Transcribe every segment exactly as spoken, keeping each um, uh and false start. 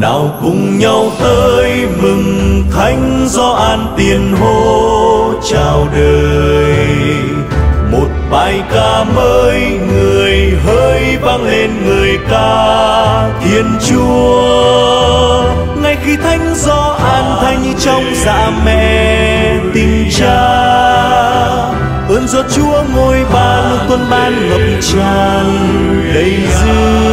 Nào cùng nhau tới mừng thánh do An Tiền hô chào đời. Một bài ca mới người hỡi vang lên người ca Thiên Chúa. Ngay khi thánh do an thanh trong dạ mẹ tình cha, ơn do Chúa ngôi ban luôn tuôn ban ngập tràn đầy dư.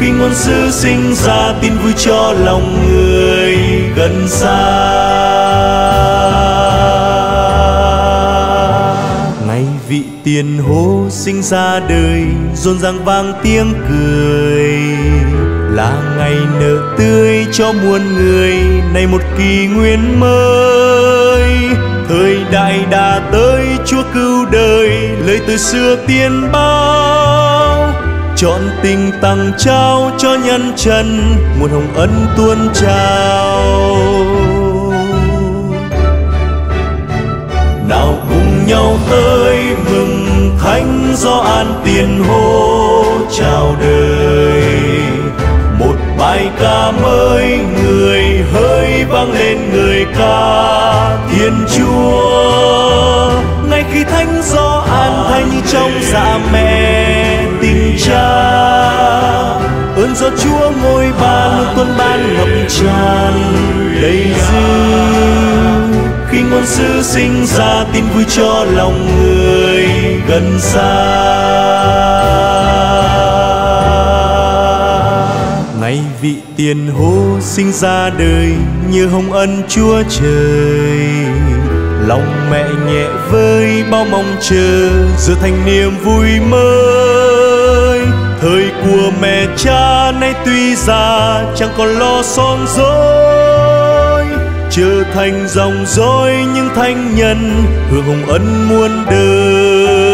Khi ngôn sứ sinh ra tin vui cho lòng người gần xa. Ngày vị tiền hô sinh ra đời, rộn ràng vang tiếng cười, là ngày nở tươi cho muôn người, này một kỷ nguyên mới. Thời đại đã tới, Chúa cứu đời, lời từ xưa tiên báo, chọn tình tặng trao cho nhân trần, muôn hồng ân tuôn trao. Nào cùng nhau tới mừng thánh do An Tiền hô chào đời. Một bài ca mới người hỡi vang lên người ca Thiên Chúa. Ngay khi thánh do an thanh trong dạ mẹ tình cha, ơn do Chúa ngôi ban luôn tuôn ban ngập tràn đầy dư. Khi ngôn sứ sinh ra tin vui cho lòng người gần xa. Ngày vị tiền hô sinh ra đời, như hồng ân Chúa trời, lòng mẹ nhẹ với bao mong chờ, giờ thành niềm vui mới. Thời của mẹ cha nay tuy già, chẳng còn lo son rối, trở thành dòng dõi những thánh nhân, hưởng hồng ân muôn đời.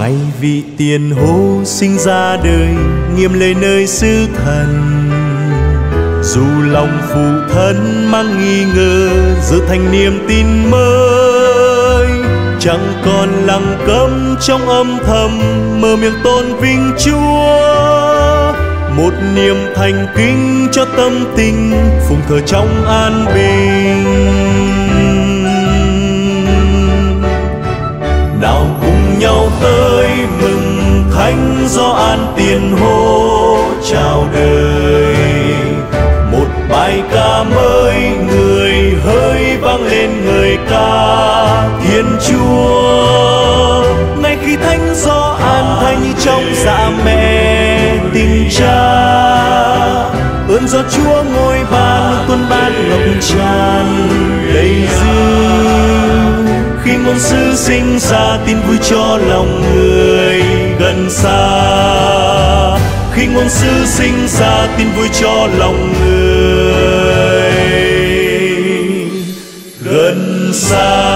Ngày vị tiền hô sinh ra đời, nghiêm lễ nơi xứ thần, dù lòng phụ thân mang nghi ngờ, giờ thành niềm tin mới. Chẳng còn lặng câm trong âm thầm, mở miệng tôn vinh Chúa, một niềm thành kính cho tâm tình, phụng thờ trong an bình. Nào cùng nhau tới mừng thánh do An Tiền hô chào đời. Một bài ca mới người hỡi vang lên người ca Thiên Chúa. Ngay khi thánh do an thanh trong dạ mẹ tình cha, ơn do Chúa ngôi ban tuôn ban ngập tràn đầy dư. Khi ngôn sứ sinh ra tin vui cho lòng người gần xa. Khi ngôn sứ sinh ra tin vui cho lòng người gần xa.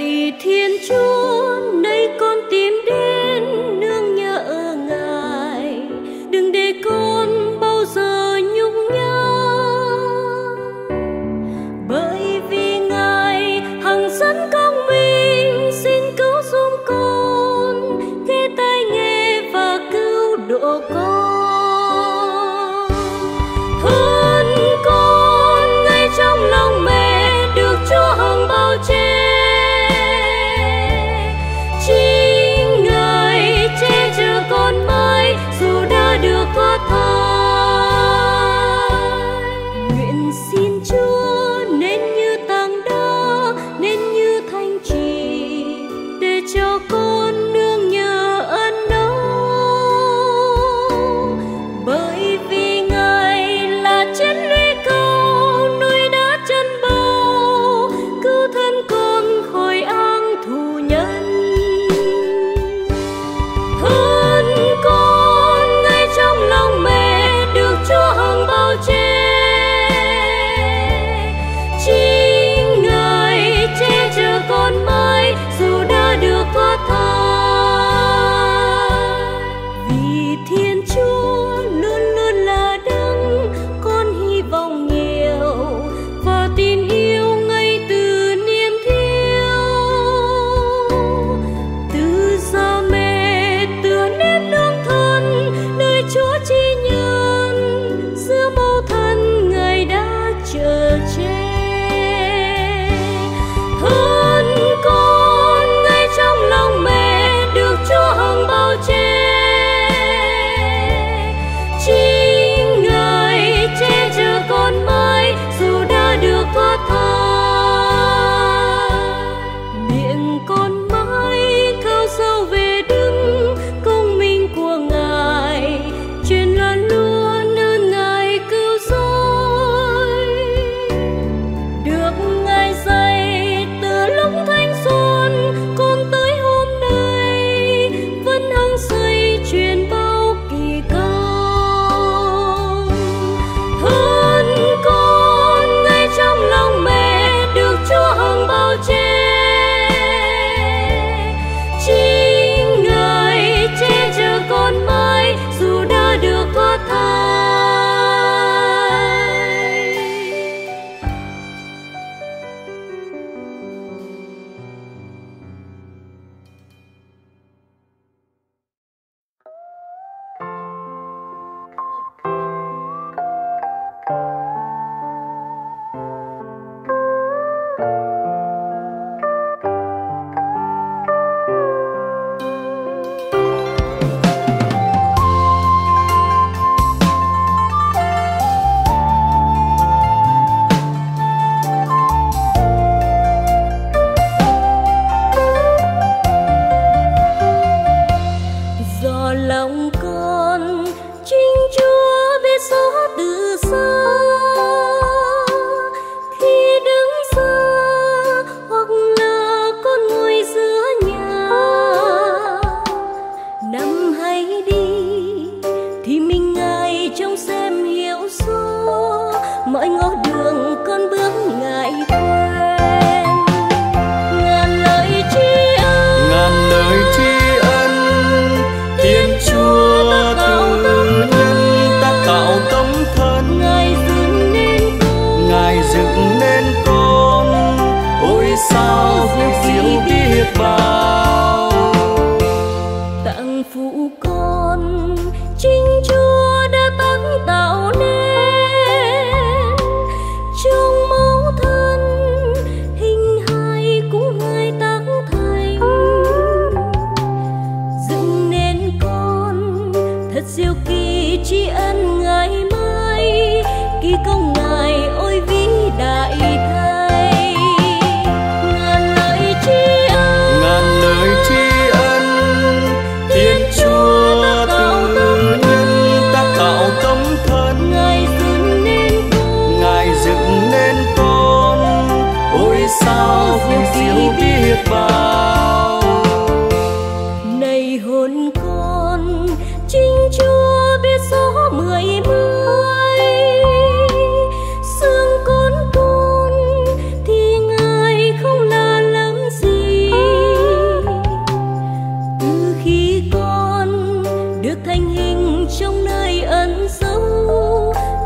lạy Thiên Chúa, nay con tìm đến nương nhờ Ngài, đừng để con bao giờ nhục nhã, bởi vì Ngài hằng sẵn công minh, xin cứu giúp con khi tai nghe và cứu độ con. See you.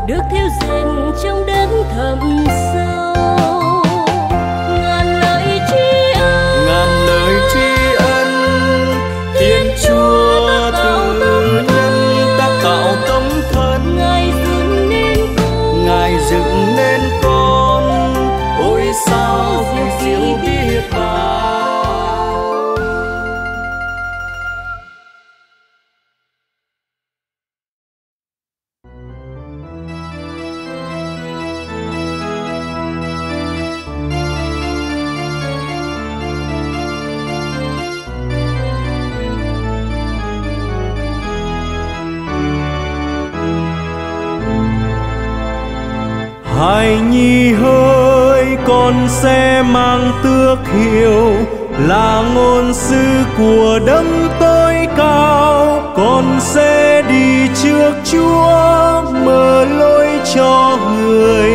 được theo dệt trong đấng thầm sâu. Ngàn lời tri ân, ngàn lời tri ân Thiên Chúa từ nhân đã tạo tâm thân. Ngài dựng nên con, Ngài dựng nên con, ôi sao vui diệu biết bao. Hài nhi hỡi, con sẽ mang tước hiệu là ngôn sứ của đấng tối cao. Con sẽ đi trước Chúa mở lối cho người,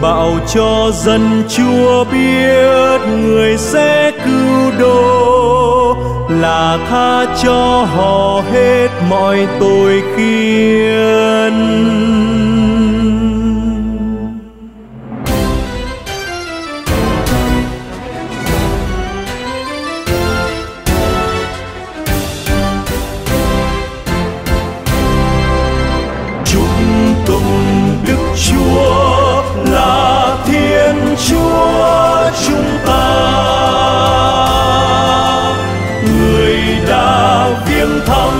bảo cho dân Chúa biết người sẽ cứu độ, là tha cho họ hết mọi tội khiên. Chúa là Thiên Chúa chúng ta, người đã viếng thăm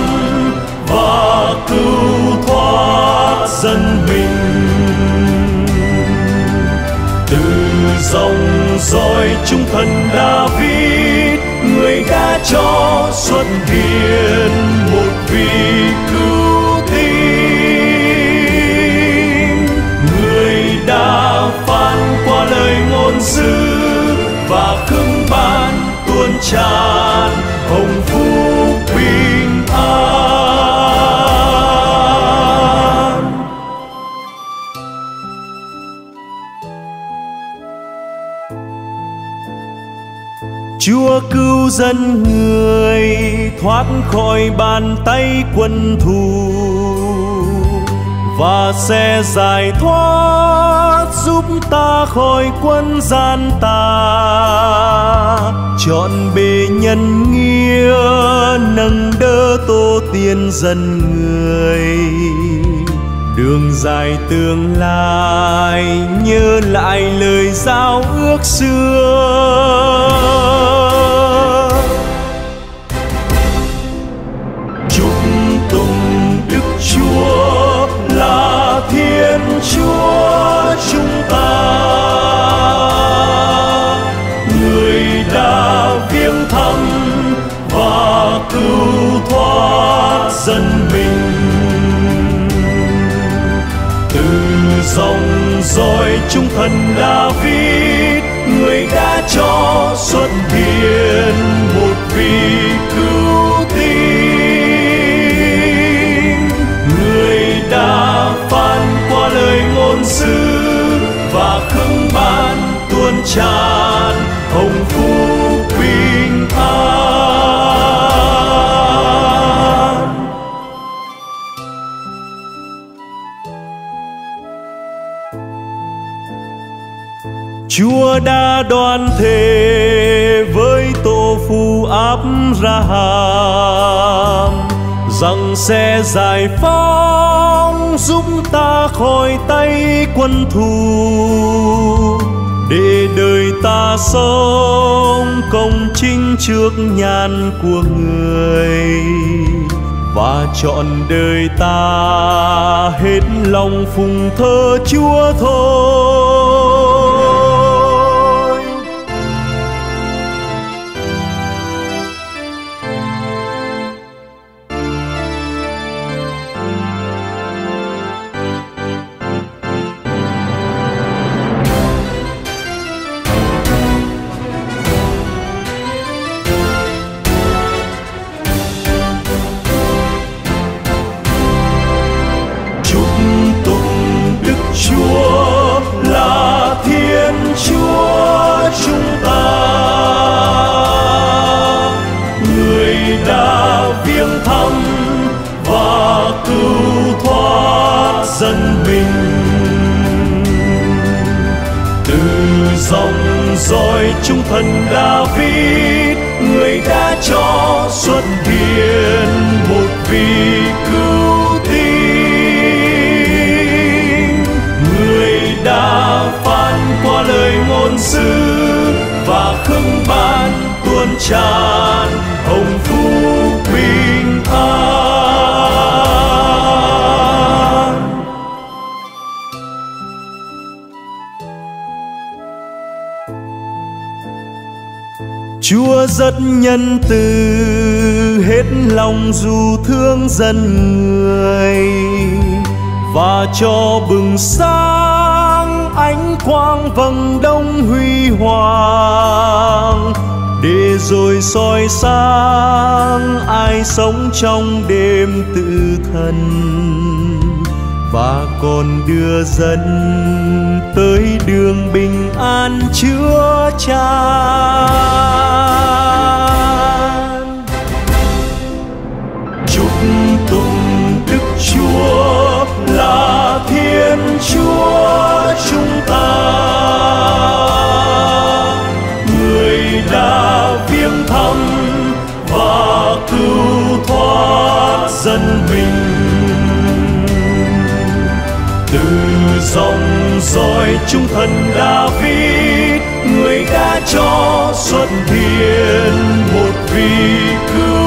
và cứu thoát dân mình từ dòng dõi trung thần David. Người đã cho xuất hiện một vị cứu phán qua lời ngôn sứ và khưng ban tuôn tràn hồng phúc bình an. Chúa cứu dân người thoát khỏi bàn tay quân thù và sẽ giải thoát giúp ta khỏi quân gian tà. Chọn bề nhân nghĩa nâng đỡ tô tiên dân người, đường dài tương lai nhớ lại lời giao ước xưa. Chúc tụng Đức Chúa là Thiên Chúa chúng ta, người đã viếng thăm và cứu thoát dân mình từ dòng dõi trung thần David. Người đã cho xuất hiện một vị cứu tinh, người đã phán qua lời ngôn sứ và khưng ban tuôn tràn hồng phúc bình an. Chúa đã đoan thề với tổ phụ Abraham rằng sẽ giải phóng giúp ta khỏi tay quân thù, để đời ta sống công chính trước nhan của người, và trọn đời ta hết lòng phụng thờ Chúa thôi. Từ dòng dõi trung thần David, người đã cho xuất hiện một vị cứu tinh, người đã phán qua lời ngôn sứ và khưng ban tuôn tràn hồng phúc bình an. Chúa rất nhân từ, hết lòng dù thương dân người, và cho bừng sáng ánh quang vầng đông huy hoàng, để rồi soi sáng ai sống trong đêm tự thân, và còn đưa dân tới đường bình an chữa chan. Chúc tụng Đức Chúa là Thiên Chúa chúng ta, người đã viếng thăm và cứu thoát dân mình. Từ dòng dõi trung thần David, người đã cho xuất hiện một vị cứu